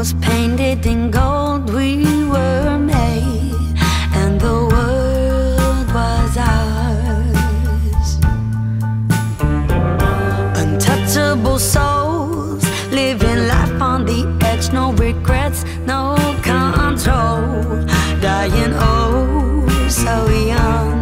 was painted in gold, we were made, and the world was ours. Untouchable souls, living life on the edge, no regrets, no control, dying oh so young.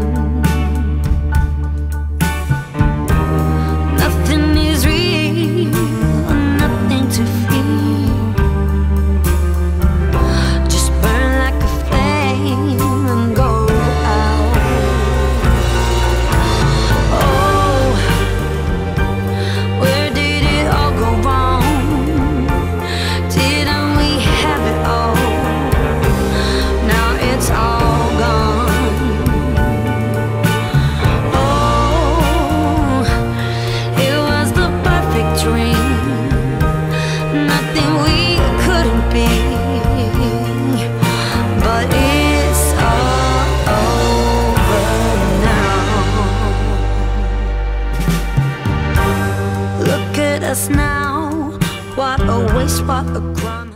Now, what a waste, what a crime.